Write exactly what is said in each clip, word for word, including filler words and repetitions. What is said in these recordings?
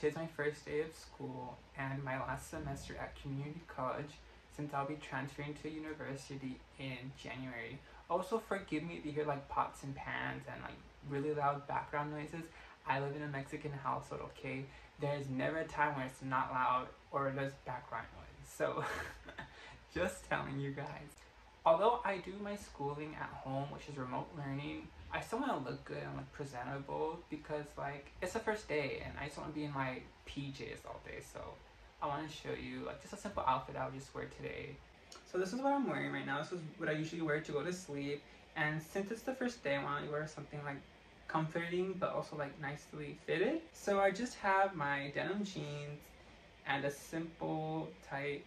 Tis my first day of school and my last semester at community college, since I'll be transferring to university in January. Also, forgive me if you hear like pots and pans and like really loud background noises. I live in a Mexican household, okay? There's never a time where it's not loud or there's background noise. So just telling you guys. Although I do my schooling at home, which is remote learning, I still want to look good and look presentable because like it's the first day and I just want to be in my P Js all day. So I want to show you like just a simple outfit I would just wear today. So this is what I'm wearing right now. This is what I usually wear to go to sleep. And since it's the first day, I want to wear something like comforting but also like nicely fitted. So I just have my denim jeans and a simple tight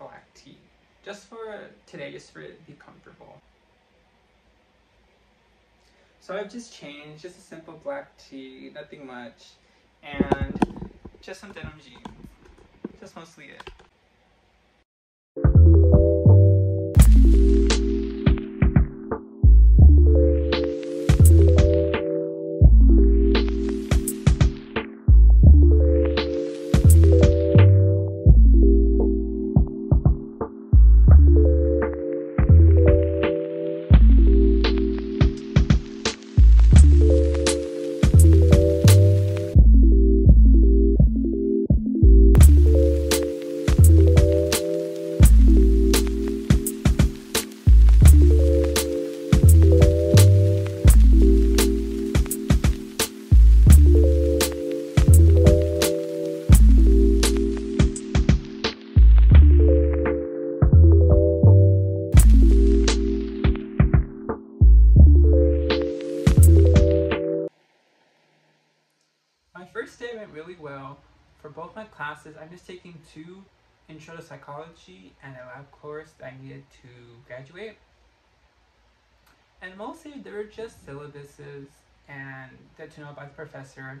black tee. Just for today, just for it to be comfortable. So I've just changed, just a simple black tee, nothing much, and just some denim jeans. That's mostly it. Well, for both my classes, I'm just taking two, intro to psychology and a lab course that I needed to graduate, and mostly they were just syllabuses and get to know about the professor,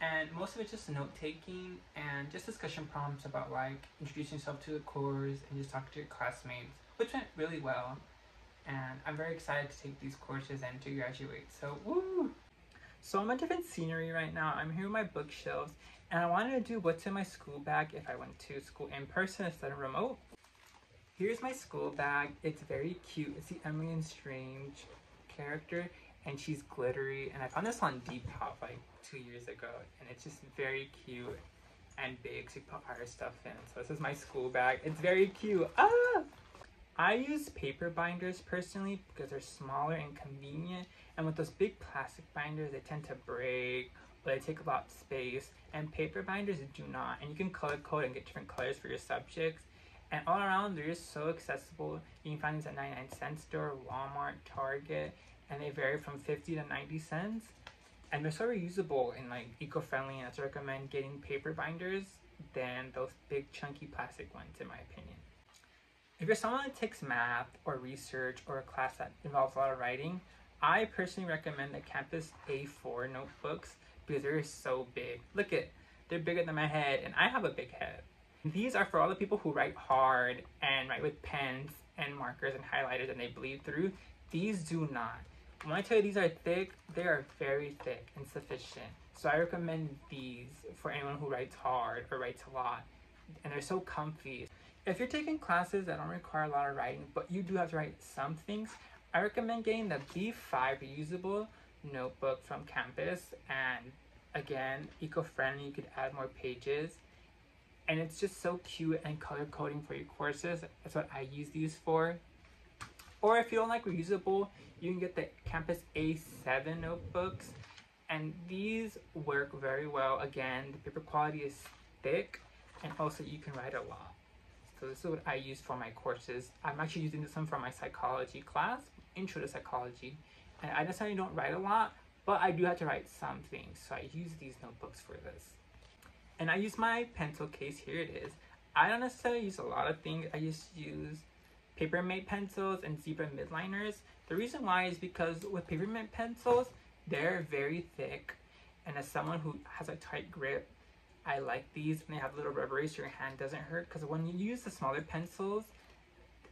and most of it just note-taking and just discussion prompts about like introducing yourself to the course and just talk to your classmates, which went really well, and I'm very excited to take these courses and to graduate, so woo! So I'm in different scenery right now. I'm here with my bookshelves and I wanted to do what's in my school bag if I went to school in person instead of remote. Here's my school bag. It's very cute. It's the Emily and Strange character and she's glittery. And I found this on Depop like two years ago and it's just very cute and big, so you put all your stuff in. So this is my school bag. It's very cute. Ah! I use paper binders personally because they're smaller and convenient, and with those big plastic binders they tend to break but they take a lot of space, and paper binders do not, and you can color code and get different colors for your subjects, and all around they're just so accessible. You can find these at ninety-nine cent store, Walmart, Target, and they vary from fifty to ninety cents, and they're so reusable and like eco-friendly, and I recommend getting paper binders than those big chunky plastic ones in my opinion. If you're someone that takes math or research or a class that involves a lot of writing, I personally recommend the Campus A four notebooks because they're so big. Look at, they're bigger than my head and I have a big head. These are for all the people who write hard and write with pens and markers and highlighters and they bleed through. These do not. When I tell you these are thick, they are very thick and sufficient. So I recommend these for anyone who writes hard or writes a lot. And they're so comfy. If you're taking classes that don't require a lot of writing, but you do have to write some things, I recommend getting the B five reusable notebook from Campus. And again, eco-friendly, you could add more pages. And it's just so cute and color coding for your courses. That's what I use these for. Or if you don't like reusable, you can get the Campus A seven notebooks. And these work very well. Again, the paper quality is thick and also you can write a lot. So this is what I use for my courses. I'm actually using this one for my psychology class, intro to psychology. And I necessarily don't write a lot, but I do have to write some things. So I use these notebooks for this. And I use my pencil case, here it is. I don't necessarily use a lot of things. I just use Paper Mate pencils and Zebra Mildliners. The reason why is because with Paper Mate pencils, they're very thick. And as someone who has a tight grip, I like these, and they have little rubbery so your hand doesn't hurt, because when you use the smaller pencils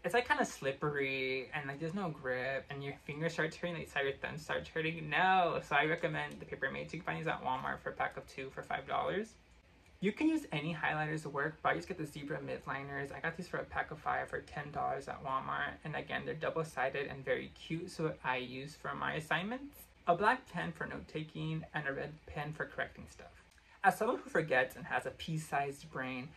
it's like kind of slippery and like there's no grip and your fingers start hurting, like your thumb starts hurting. No, so I recommend the Paper Mate. You can find these at Walmart for a pack of two for five dollars. You can use any highlighters to work, but I just get the Zebra Mildliners. I got these for a pack of five for ten dollars at Walmart. And again, they're double-sided and very cute, so I use for my assignments. A black pen for note-taking and a red pen for correcting stuff. As someone who forgets and has a pea-sized brain,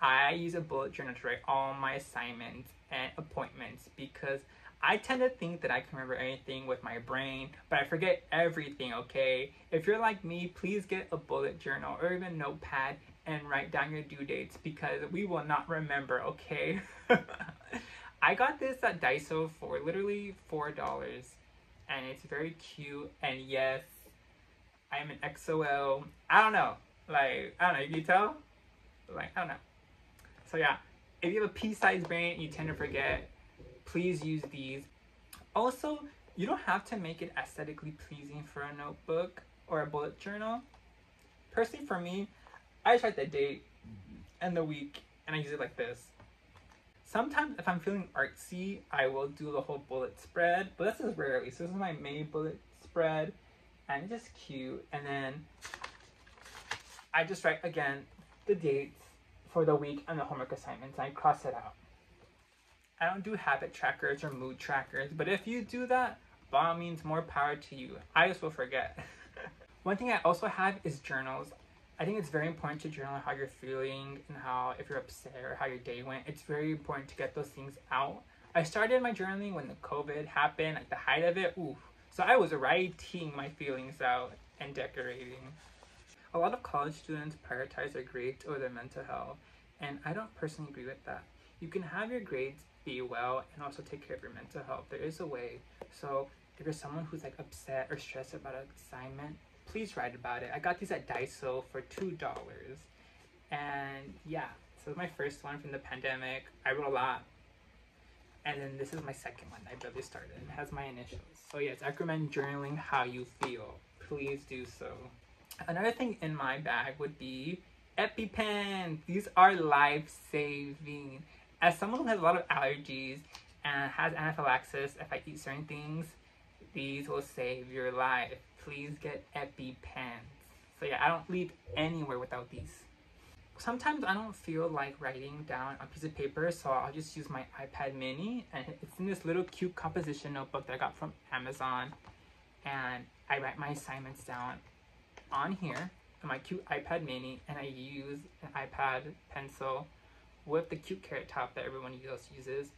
I use a bullet journal to write all my assignments and appointments because I tend to think that I can remember anything with my brain, but I forget everything, okay? If you're like me, please get a bullet journal or even notepad and write down your due dates because we will not remember, okay? I got this at Daiso for literally four dollars and it's very cute, and yes, I am an E X O L. I don't know, like, I don't know, you can tell? Like, I don't know. So yeah, if you have a pea-sized brain and you tend to forget, please use these. Also, you don't have to make it aesthetically pleasing for a notebook or a bullet journal. Personally, for me, I just write the date and the week and I use it like this. Sometimes if I'm feeling artsy, I will do the whole bullet spread, but this is rarely. So this is my May bullet spread and it's just cute. And then I just write, again, the dates for the week and the homework assignments. I cross it out. I don't do habit trackers or mood trackers, but if you do that, by all means, more power to you. I just will forget. One thing I also have is journals. I think it's very important to journal how you're feeling and how, if you're upset or how your day went, it's very important to get those things out. I started my journaling when the COVID happened, like the height of it, oof. So I was writing my feelings out and decorating. A lot of college students prioritize their grades over their mental health, and I don't personally agree with that. You can have your grades be well and also take care of your mental health. There is a way. So if you're someone who's like upset or stressed about an assignment, please write about it. I got these at Daiso for two dollars. And yeah, so this is my first one from the pandemic. I wrote a lot. And then this is my second one I barely started. It has my initials. So yes, I recommend journaling how you feel. Please do so. Another thing in my bag would be EpiPens. These are life-saving. As someone who has a lot of allergies and has anaphylaxis, if I eat certain things, these will save your life. Please get EpiPens. So yeah, I don't leave anywhere without these. Sometimes I don't feel like writing down a piece of paper, so I'll just use my iPad mini. And it's in this little cute composition notebook that I got from Amazon. And I write my assignments down on here in my cute iPad mini. And I use an iPad pencil with the cute carrot top that everyone else uses.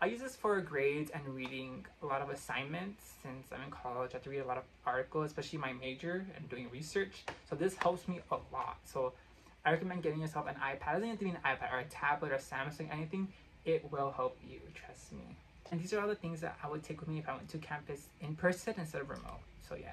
I use this for grades and reading a lot of assignments. Since I'm in college, I have to read a lot of articles, especially my major and doing research. So this helps me a lot. So I recommend getting yourself an iPad. It doesn't have to be an iPad or a tablet or Samsung, anything. It will help you, trust me. And these are all the things that I would take with me if I went to campus in person instead of remote. So yeah.